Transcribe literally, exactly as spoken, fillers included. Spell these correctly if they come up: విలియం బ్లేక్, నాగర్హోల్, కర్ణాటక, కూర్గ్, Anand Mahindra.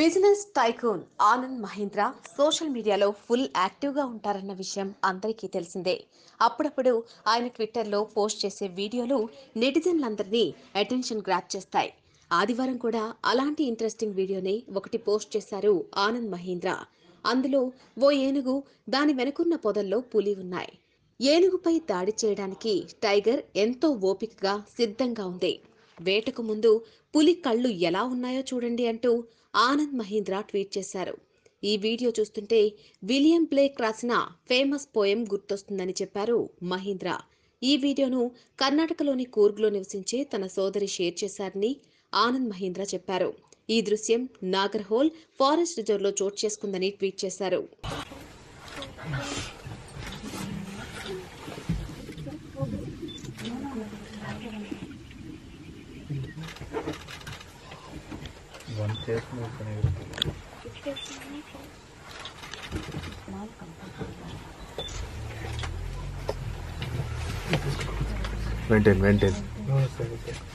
Business tycoon Anand Mahindra social మీడియాలో full యాక్టివ్గా ఉంటారన్న విషయం అందరికీ తెలిసిందే. అప్పుడప్పుడు ఆయన ట్విట్టర్లో పోస్ట్ చేసే వీడియోలు నెటిజన్లందరినీ అటెన్షన్ గ్రాప్ చేస్తాయి. ఆదివారం కూడా అలాంటి ఇంట్రెస్టింగ్ వీడియోని ఒకటి పోస్ట్ చేశారు ఆనంద్ మహీంద్రా. అందులో ఓ ఏనుగు, దాని వెనుకున్న పొదల్లో పులి ఉన్నాయి. ఏనుగుపై దాడి చేయడానికి టైగర్ ఎంతో ఓపికగా సిద్ధంగా ఉంది. వేటకు ముందు పులి కళ్ళు ఎలా ఉన్నాయో చూడండి అంటూ ఆనంద్ మహీంద్రా ట్వీట్ చేశారు. ఈ వీడియో చూస్తుంటే విలియం బ్లేక్ రాసిన ఫేమస్ పోయం గుర్తొస్తుందని చెప్పారు మహీంద్రా. ఈ వీడియోను కర్ణాటకలోని కూర్గ్లో నివసించే తన సోదరి షేర్ చేశారని ఆనంద్ మహీంద్రా చెప్పారు. ఈ దృశ్యం నాగర్హోల్ ఫారెస్ట్ రిజర్వ్లో చోటు చేసుకుందని ట్వీట్ చేశారు. Maintain, maintain. No, sir, sir.